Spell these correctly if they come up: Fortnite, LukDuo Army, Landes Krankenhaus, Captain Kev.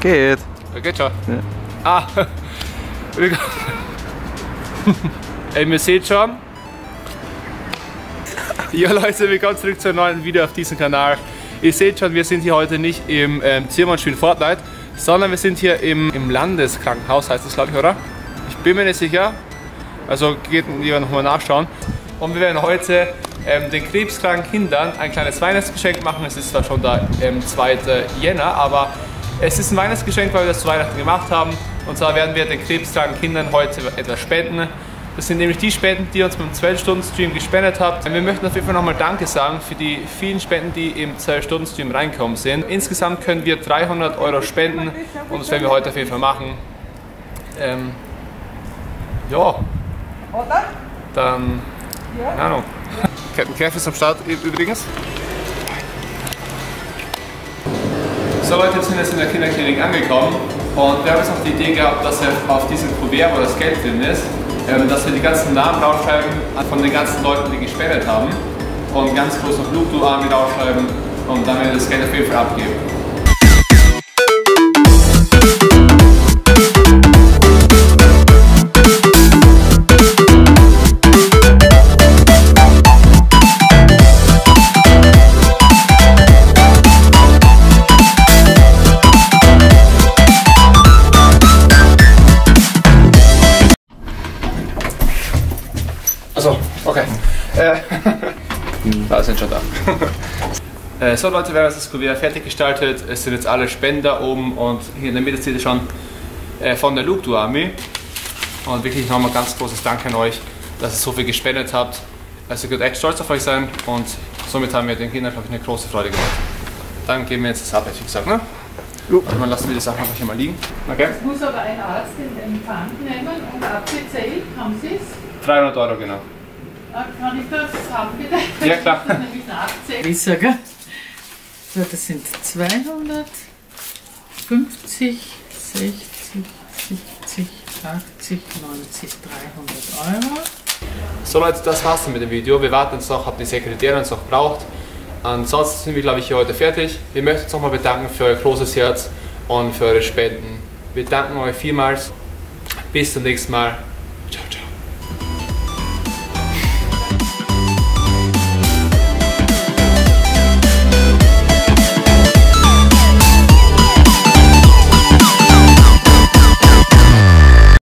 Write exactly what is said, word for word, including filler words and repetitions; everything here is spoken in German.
Geht. Geht schon. Ja. Ah. Ey, ihr seht schon. Ja Leute, willkommen zurück zu einem neuen Video auf diesem Kanal. Ihr seht schon, wir sind hier heute nicht im ähm, Zimmer spielen Fortnite, sondern wir sind hier im, im Landeskrankenhaus, heißt das glaube ich, oder? Ich bin mir nicht sicher. Also geht jemand nochmal nachschauen. Und wir werden heute ähm, den krebskranken Kindern ein kleines Weihnachtsgeschenk machen. Es ist zwar schon der ähm, zweite Jänner, aber es ist ein Weihnachtsgeschenk, weil wir das zu Weihnachten gemacht haben. Und zwar werden wir den krebskranken Kindern heute etwas spenden. Das sind nämlich die Spenden, die ihr uns mit dem zwölf-Stunden-Stream gespendet habt. Wir möchten auf jeden Fall nochmal Danke sagen für die vielen Spenden, die im zwölf-Stunden-Stream reinkommen sind. Insgesamt können wir dreihundert Euro spenden und das werden wir heute auf jeden Fall machen. Ähm, ja. Dann, keine Ahnung. Captain Kev ist am Start übrigens. So Leute, jetzt sind wir jetzt in der Kinderklinik angekommen und wir haben jetzt noch die Idee gehabt, dass wir auf diesem Kuvert, wo das Geld drin ist, ähm, dass wir die ganzen Namen draufschreiben von den ganzen Leuten, die gespendet haben und ganz groß noch LukDuo Army draufschreiben und dann werden wir das Geld auf jeden Fall abgeben. Okay. Äh, da sind schon da. äh, so Leute, wir haben das Kuvert fertig gestaltet. Es sind jetzt alle Spender oben und hier in der Mitte seht ihr schon äh, von der LukDuo Army. Und wirklich nochmal ganz großes Dank an euch, dass ihr so viel gespendet habt. Also ihr könnt echt stolz auf euch sein und somit haben wir den Kindern, glaube ich, eine große Freude gemacht. Dann geben wir jetzt das ab, wie gesagt, ne? Also man lassen wir die Sachen einfach hier mal liegen. Okay. Es muss aber ein Arzt den Empfang nehmen und abgezählt, haben Sie es? dreihundert Euro, genau. Kann ich das haben, bitte? Ja, klar. Ich sage, so, das sind zweihundert, fünfzig, sechzig, siebzig, achtzig, neunzig, dreihundert Euro. So Leute, das war's mit dem Video. Wir warten jetzt noch, ob die Sekretärin uns noch braucht. Ansonsten sind wir, glaube ich, hier heute fertig. Wir möchten uns nochmal bedanken für euer großes Herz und für eure Spenden. Wir danken euch vielmals. Bis zum nächsten Mal.